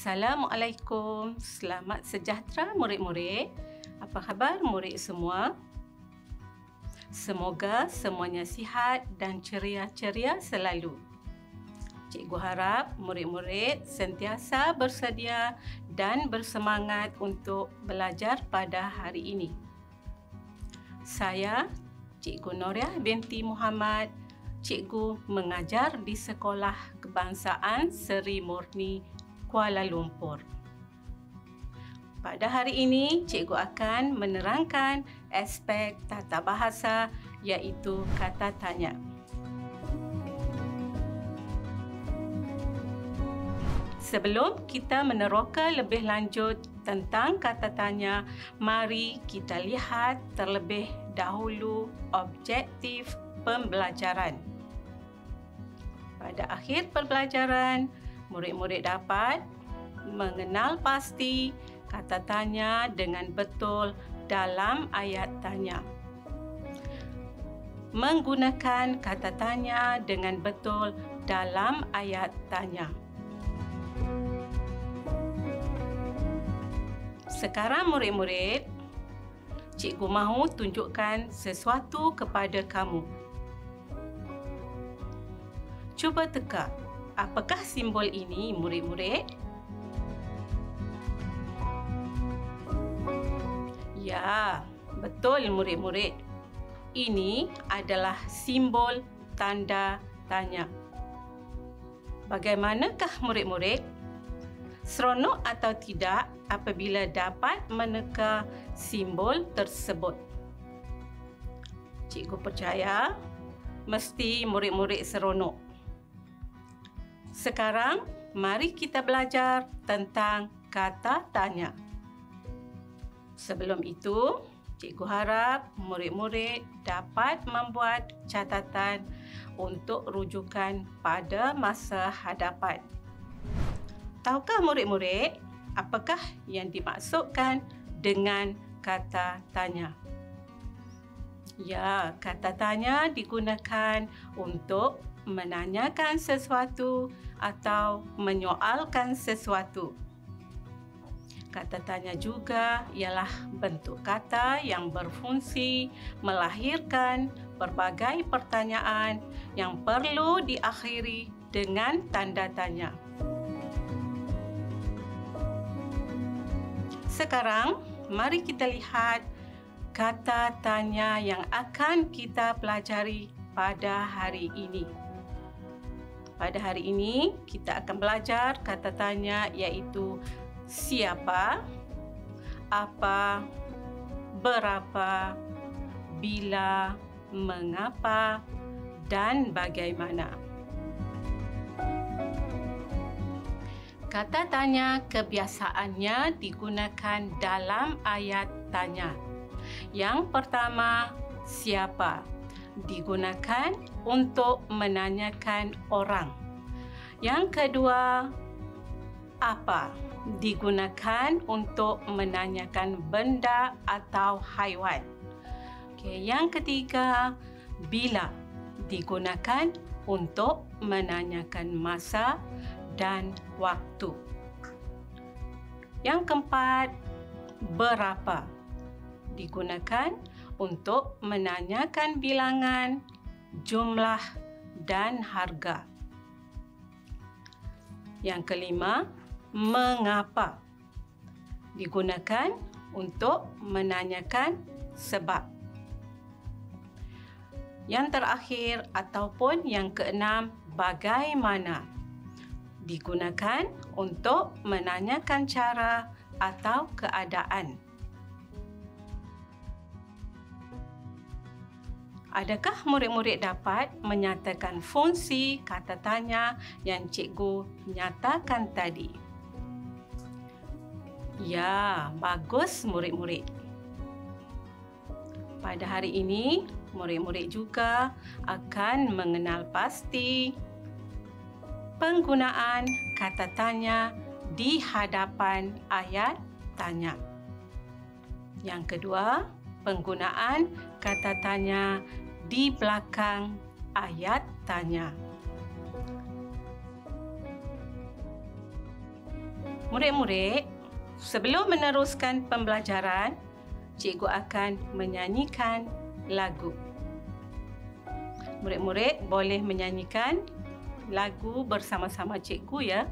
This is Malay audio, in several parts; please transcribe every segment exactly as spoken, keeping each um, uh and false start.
Assalamualaikum. Selamat sejahtera murid-murid. Apa khabar murid semua? Semoga semuanya sihat dan ceria-ceria selalu. Cikgu harap murid-murid sentiasa bersedia dan bersemangat untuk belajar pada hari ini. Saya, Cikgu Noriah binti Muhammad, cikgu mengajar di Sekolah Kebangsaan Seri Murni, Kuala Lumpur. Pada hari ini, cikgu akan menerangkan aspek tata bahasa iaitu kata tanya. Sebelum kita meneroka lebih lanjut tentang kata tanya, mari kita lihat terlebih dahulu objektif pembelajaran. Pada akhir pembelajaran, murid-murid dapat mengenal pasti kata tanya dengan betul dalam ayat tanya. Menggunakan kata tanya dengan betul dalam ayat tanya. Sekarang murid-murid, cikgu mahu tunjukkan sesuatu kepada kamu. Cuba teka, apakah simbol ini murid-murid? Ya, betul murid-murid. Ini adalah simbol tanda tanya. Bagaimanakah murid-murid? Seronok atau tidak apabila dapat meneka simbol tersebut? Cikgu percaya mesti murid-murid seronok. Sekarang, mari kita belajar tentang kata tanya. Sebelum itu, cikgu harap murid-murid dapat membuat catatan untuk rujukan pada masa hadapan. Tahukah murid-murid apakah yang dimaksudkan dengan kata tanya? Ya, kata tanya digunakan untuk menanyakan sesuatu atau menyoalkan sesuatu. Kata tanya juga ialah bentuk kata yang berfungsi melahirkan berbagai pertanyaan yang perlu diakhiri dengan tanda tanya. Sekarang, mari kita lihat kata tanya yang akan kita pelajari pada hari ini. Pada hari ini, kita akan belajar kata tanya iaitu siapa, apa, berapa, bila, mengapa dan bagaimana. Kata tanya kebiasaannya digunakan dalam ayat tanya. Yang pertama, siapa, digunakan untuk menanyakan orang. Yang kedua, apa, digunakan untuk menanyakan benda atau haiwan. Okey, yang ketiga, bila, digunakan untuk menanyakan masa dan waktu. Yang keempat, berapa, digunakan untuk menanyakan bilangan, jumlah dan harga. Yang kelima, mengapa, digunakan untuk menanyakan sebab. Yang terakhir ataupun yang keenam, bagaimana, digunakan untuk menanyakan cara atau keadaan. Adakah murid-murid dapat menyatakan fungsi kata tanya yang cikgu nyatakan tadi? Ya, bagus murid-murid. Pada hari ini, murid-murid juga akan mengenal pasti penggunaan kata tanya di hadapan ayat tanya. Yang kedua, penggunaan kata tanya di belakang ayat tanya. Murid-murid, sebelum meneruskan pembelajaran, cikgu akan menyanyikan lagu. Murid-murid boleh menyanyikan lagu bersama-sama cikgu ya.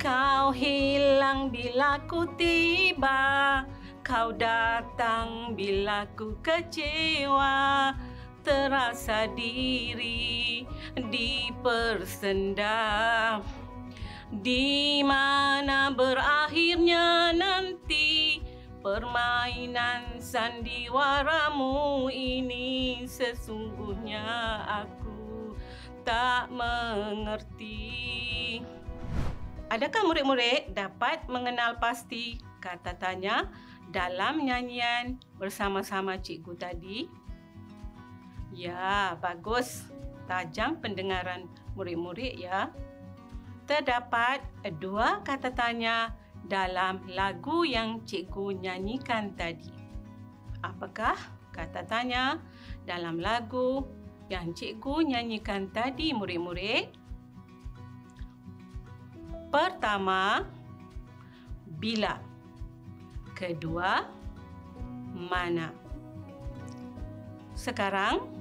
Kau hilang bila ku tiba, kau datang bila ku kecewa. Terasa diri dipersendam. Di mana berakhirnya nanti permainan sandiwaramu ini, sesungguhnya aku tak mengerti. Adakah murid-murid dapat mengenal pasti kata tanya dalam nyanyian bersama-sama cikgu tadi? Ya, bagus. Tajam pendengaran murid-murid ya. Terdapat dua kata tanya dalam lagu yang cikgu nyanyikan tadi. Apakah kata tanya dalam lagu yang cikgu nyanyikan tadi, murid-murid? Pertama, bila. Kedua, mana. Sekarang,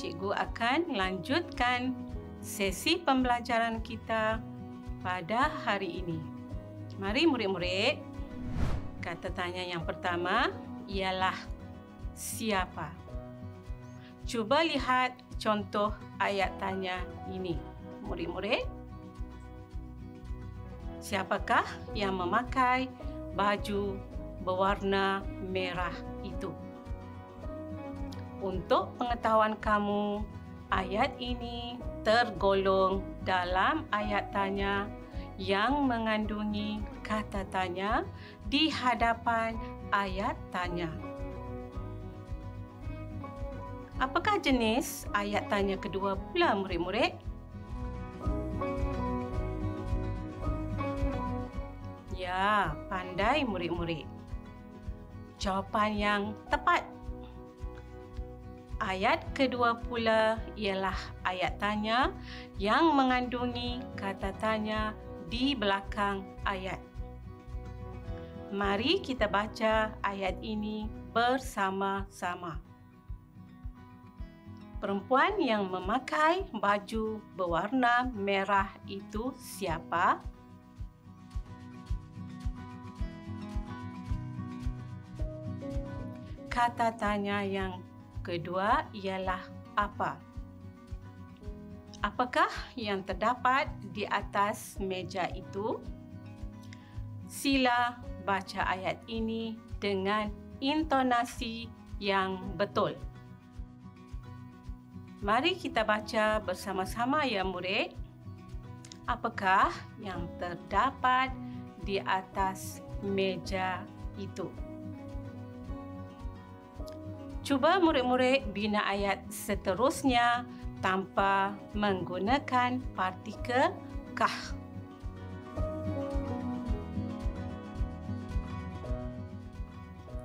cikgu akan lanjutkan sesi pembelajaran kita pada hari ini. Mari murid-murid, kata tanya yang pertama ialah siapa. Cuba lihat contoh ayat tanya ini, murid-murid. Siapakah yang memakai baju berwarna merah itu? Untuk pengetahuan kamu, ayat ini tergolong dalam ayat tanya yang mengandungi kata tanya di hadapan ayat tanya. Apakah jenis ayat tanya kedua pula, murid-murid? Ya, pandai murid-murid. Jawapan yang tepat. Ayat kedua pula ialah ayat tanya yang mengandungi kata tanya di belakang ayat. Mari kita baca ayat ini bersama-sama. Perempuan yang memakai baju berwarna merah itu siapa? Kata tanya yang kedua ialah apa? Apakah yang terdapat di atas meja itu? Sila baca ayat ini dengan intonasi yang betul. Mari kita baca bersama-sama ya murid. Apakah yang terdapat di atas meja itu? Cuba murid-murid bina ayat seterusnya tanpa menggunakan partikel kah.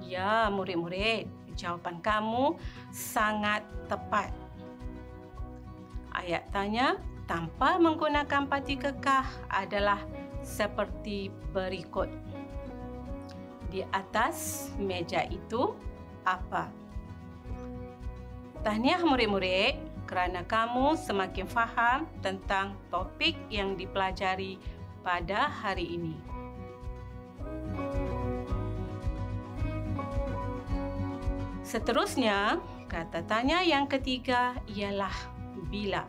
Ya, murid-murid, jawapan kamu sangat tepat. Ayat tanya tanpa menggunakan partikel kah adalah seperti berikut. Di atas meja itu apa? Tahniah murid-murid kerana kamu semakin faham tentang topik yang dipelajari pada hari ini. Seterusnya, kata tanya yang ketiga ialah bila.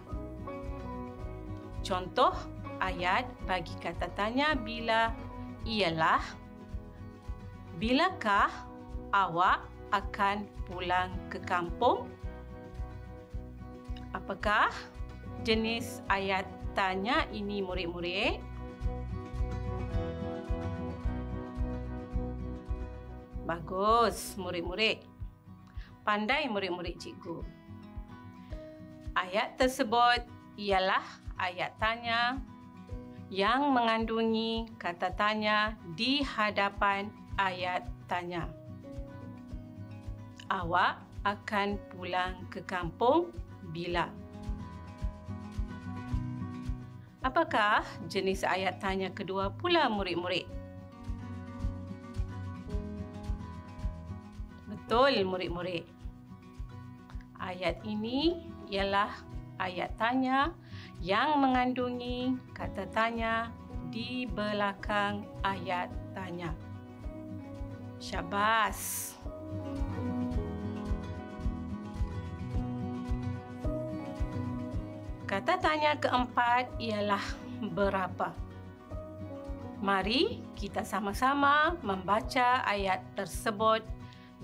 Contoh ayat bagi kata tanya bila ialah bilakah awak akan pulang ke kampung? Apakah jenis ayat tanya ini, murid-murid? Bagus, murid-murid. Pandai murid-murid cikgu. Ayat tersebut ialah ayat tanya yang mengandungi kata tanya di hadapan ayat tanya. Awak akan pulang ke kampung bila. Apakah jenis ayat tanya kedua pula murid-murid? Betul, murid-murid. Ayat ini ialah ayat tanya yang mengandungi kata tanya di belakang ayat tanya. Syabas. Kata tanya keempat ialah berapa. Mari kita sama-sama membaca ayat tersebut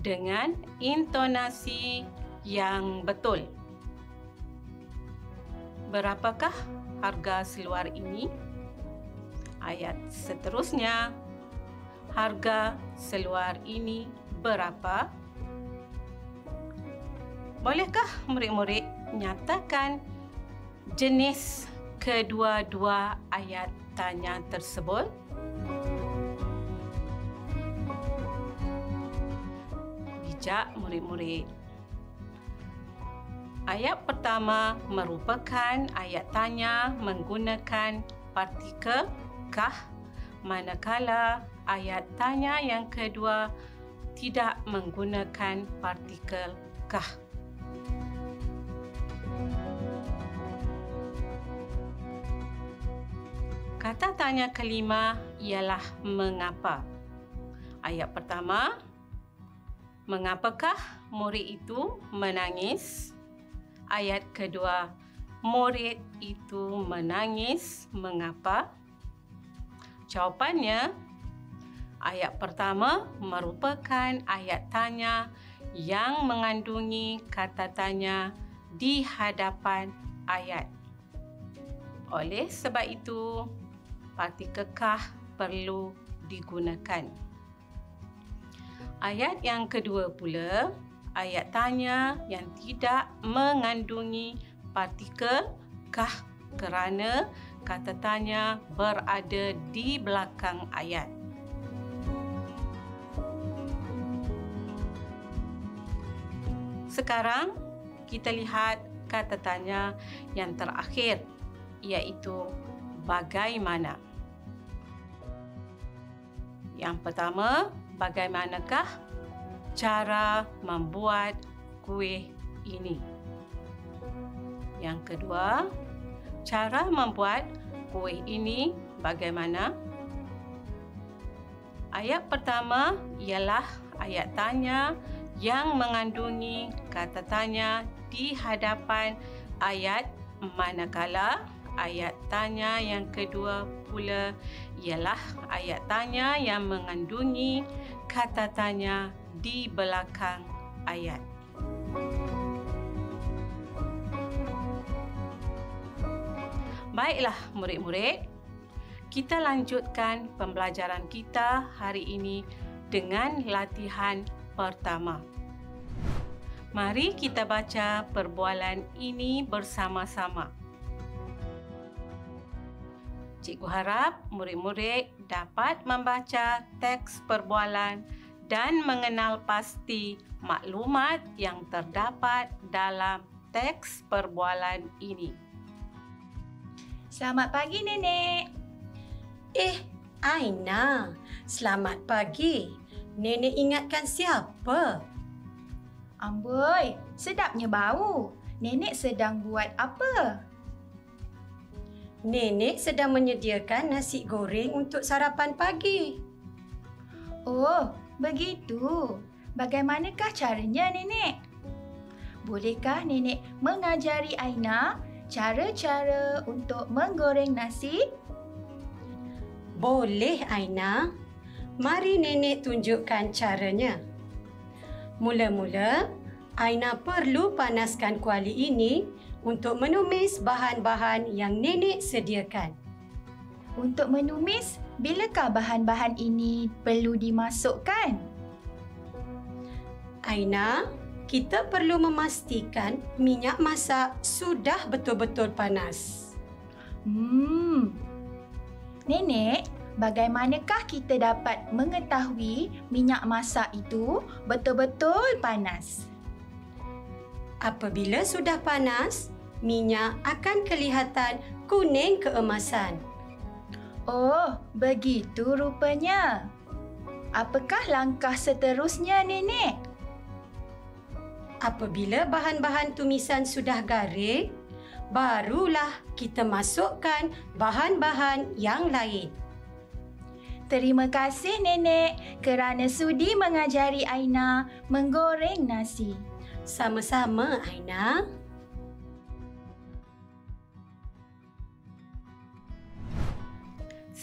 dengan intonasi yang betul. Berapakah harga seluar ini? Ayat seterusnya, harga seluar ini berapa? Bolehkah murid-murid nyatakan jenis kedua-dua ayat tanya tersebut? Bijak, murid-murid. Ayat pertama merupakan ayat tanya menggunakan partikel kah, manakala ayat tanya yang kedua tidak menggunakan partikel kah. Kata tanya kelima ialah mengapa. Ayat pertama, mengapakah murid itu menangis? Ayat kedua, murid itu menangis, mengapa? Jawapannya, ayat pertama merupakan ayat tanya yang mengandungi kata tanya di hadapan ayat. Oleh sebab itu, partikel kah perlu digunakan. Ayat yang kedua pula, ayat tanya yang tidak mengandungi partikel kah kerana kata tanya berada di belakang ayat. Sekarang kita lihat kata tanya yang terakhir, iaitu bagaimana. Yang pertama, bagaimanakah cara membuat kuih ini? Yang kedua, cara membuat kuih ini bagaimana? Ayat pertama ialah ayat tanya yang mengandungi kata tanya di hadapan ayat, manakala ayat tanya yang kedua pula ialah ayat tanya yang mengandungi kata tanya di belakang ayat. Baiklah murid-murid, kita lanjutkan pembelajaran kita hari ini dengan latihan pertama. Mari kita baca perbualan ini bersama-sama. Cikgu harap murid-murid dapat membaca teks perbualan dan mengenal pasti maklumat yang terdapat dalam teks perbualan ini. Selamat pagi, Nenek. Eh, Aina. Selamat pagi. Nenek ingatkan siapa? Amboi, sedapnya bau. Nenek sedang buat apa? Nenek sedang menyediakan nasi goreng untuk sarapan pagi. Oh, begitu. Bagaimanakah caranya, Nenek? Bolehkah Nenek mengajari Aina cara-cara untuk menggoreng nasi? Boleh, Aina. Mari Nenek tunjukkan caranya. Mula-mula, Aina perlu panaskan kuali ini untuk menumis bahan-bahan yang Nenek sediakan. Untuk menumis, bilakah bahan-bahan ini perlu dimasukkan? Aina, kita perlu memastikan minyak masak sudah betul-betul panas. Hmm. Nenek, bagaimanakah kita dapat mengetahui minyak masak itu betul-betul panas? Apabila sudah panas, minyak akan kelihatan kuning keemasan. Oh, begitu rupanya. Apakah langkah seterusnya, Nenek? Apabila bahan-bahan tumisan sudah garing, barulah kita masukkan bahan-bahan yang lain. Terima kasih, Nenek, kerana sudi mengajari Aina menggoreng nasi. Sama-sama, Aina.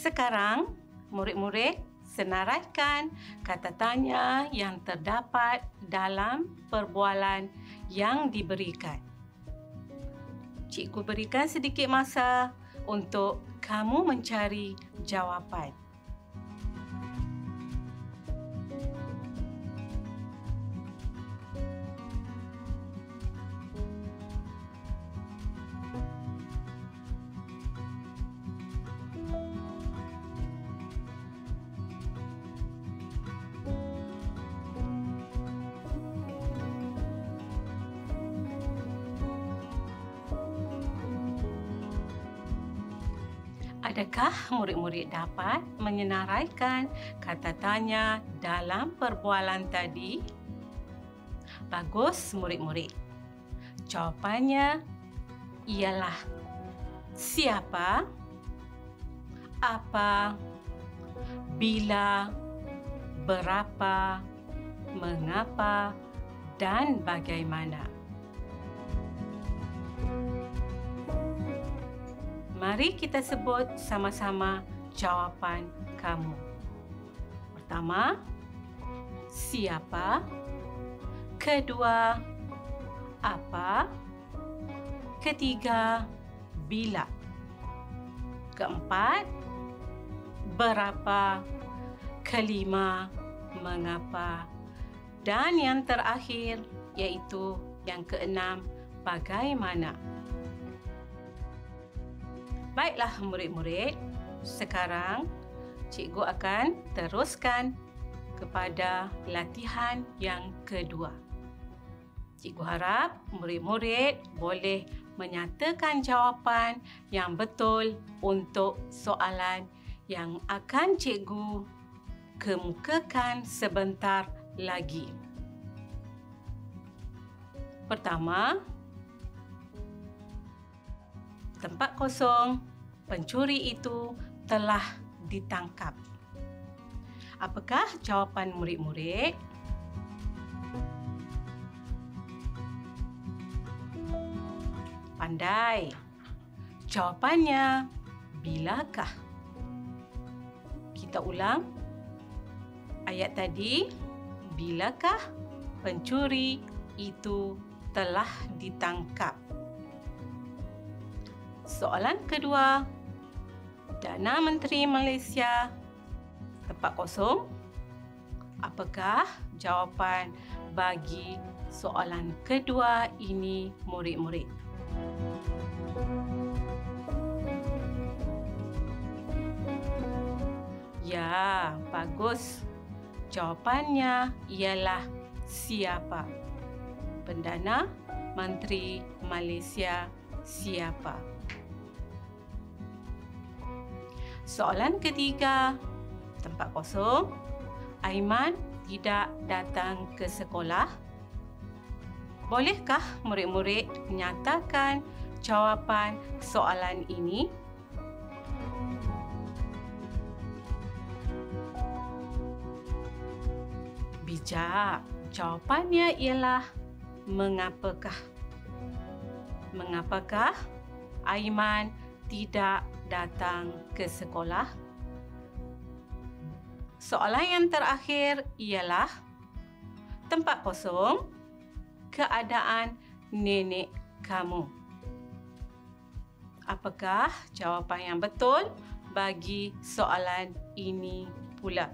Sekarang, murid-murid senaraikan kata tanya yang terdapat dalam perbualan yang diberikan. Cikgu berikan sedikit masa untuk kamu mencari jawapan. Adakah murid-murid dapat menyenaraikan kata tanya dalam perbualan tadi? Bagus, murid-murid. Jawapannya ialah siapa, apa, bila, berapa, mengapa dan bagaimana. Mari kita sebut sama-sama jawapan kamu. Pertama, siapa? Kedua, apa? Ketiga, bila? Keempat, berapa? Kelima, mengapa? Dan yang terakhir, iaitu yang keenam, bagaimana? Baiklah murid-murid, sekarang cikgu akan teruskan kepada latihan yang kedua. Cikgu harap murid-murid boleh menyatakan jawapan yang betul untuk soalan yang akan cikgu kemukakan sebentar lagi. Pertama, tempat kosong, pencuri itu telah ditangkap. Apakah jawapan murid-murid? Pandai. Jawapannya, bilakah? Kita ulang. Ayat tadi, bilakah pencuri itu telah ditangkap? Soalan kedua, Perdana Menteri Malaysia, tempat kosong. Apakah jawapan bagi soalan kedua ini, murid-murid? Ya, bagus. Jawapannya ialah siapa? Perdana Menteri Malaysia, siapa? Soalan ketiga, tempat kosong. Aiman tidak datang ke sekolah. Bolehkah murid-murid menyatakan jawapan soalan ini? Bijak. Jawapannya ialah mengapakah? Mengapakah Aiman tidak datang ke sekolah? Soalan yang terakhir ialah tempat kosong, keadaan nenek kamu. Apakah jawapan yang betul bagi soalan ini pula?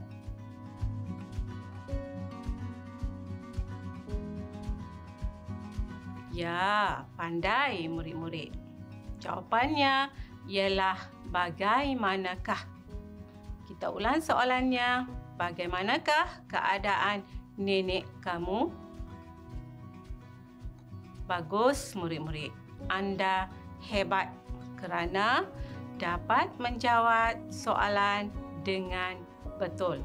Ya, pandai murid-murid. Jawapannya ialah bagaimanakah? Kita ulang soalannya. Bagaimanakah keadaan nenek kamu? Bagus murid-murid. Anda hebat. kerana dapat menjawab soalan dengan betul.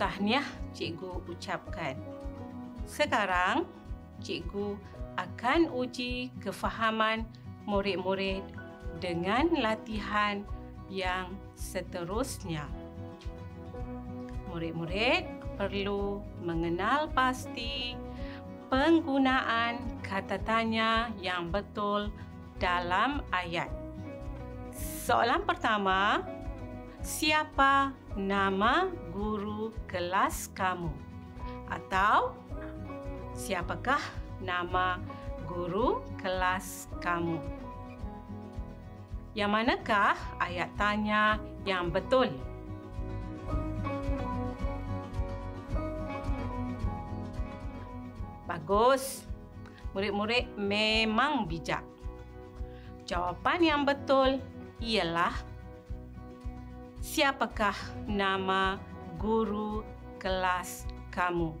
Tahniah cikgu ucapkan. Sekarang, cikgu akan uji kefahaman murid-murid dengan latihan yang seterusnya. Murid-murid perlu mengenal pasti penggunaan kata tanya yang betul dalam ayat. Soalan pertama, siapa nama guru kelas kamu? Atau siapakah nama guru kelas kamu? Yang manakah ayat tanya yang betul? Bagus. Murid-murid memang bijak. Jawapan yang betul ialah siapakah nama guru kelas kamu?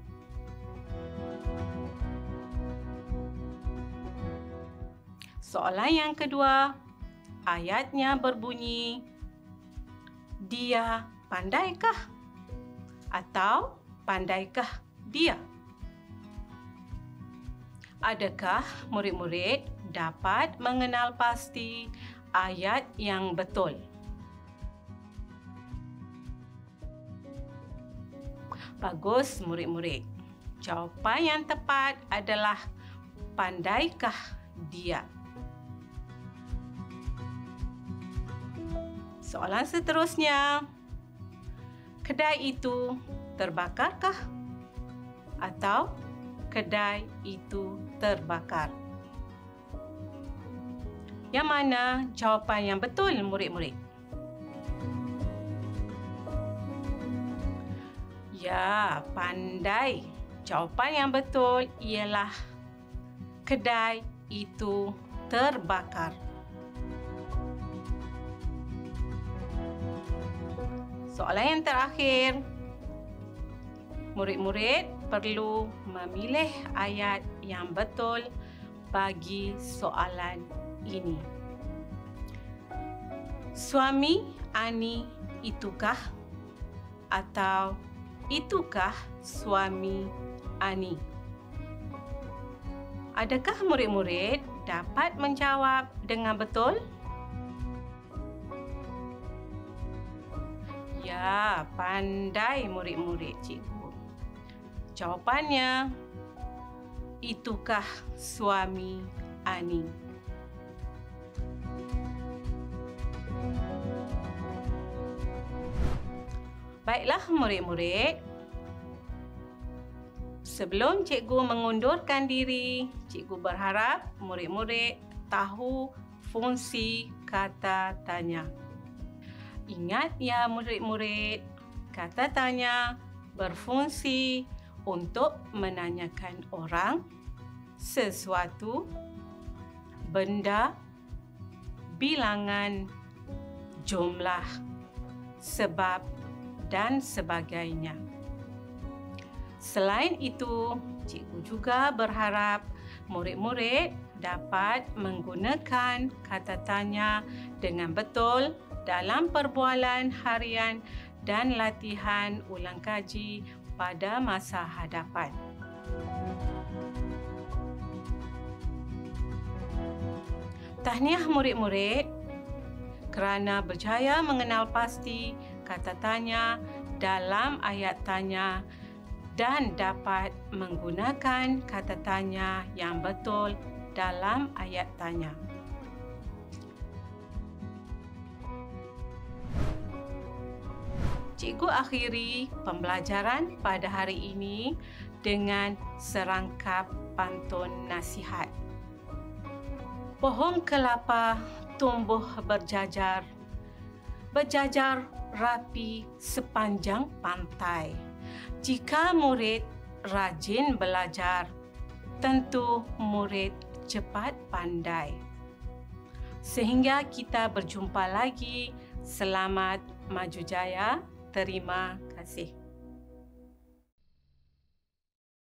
Soalan yang kedua, ayatnya berbunyi, dia pandaikah? Atau pandaikah dia? Adakah murid-murid dapat mengenal pasti ayat yang betul? Bagus murid-murid. Jawapan yang tepat adalah pandaikah dia? Soalan seterusnya, kedai itu terbakarkah? Atau kedai itu terbakar? Yang mana jawapan yang betul murid-murid? Ya, pandai. Jawapan yang betul ialah kedai itu terbakar. Soalan yang terakhir, murid-murid perlu memilih ayat yang betul bagi soalan ini. Suami Ani itukah? Atau itukah suami Ani? Adakah murid-murid dapat menjawab dengan betul? Ya, pandai murid-murid cikgu. Jawapannya, itukah suami Ani? Baiklah murid-murid. Sebelum cikgu mengundurkan diri, cikgu berharap murid-murid tahu fungsi kata tanya. Ingat ya murid-murid, kata tanya berfungsi untuk menanyakan orang, sesuatu, benda, bilangan, jumlah, sebab dan sebagainya. Selain itu, cikgu juga berharap murid-murid dapat menggunakan kata tanya dengan betul dalam perbualan harian dan latihan ulang kaji pada masa hadapan. Tahniah murid-murid kerana berjaya mengenal pasti kata tanya dalam ayat tanya dan dapat menggunakan kata tanya yang betul dalam ayat tanya. Cikgu akhiri pembelajaran pada hari ini dengan serangkap pantun nasihat. Pohon kelapa tumbuh berjajar, berjajar rapi sepanjang pantai. Jika murid rajin belajar, tentu murid cepat pandai. Sehingga kita berjumpa lagi. Selamat maju jaya. Terima kasih.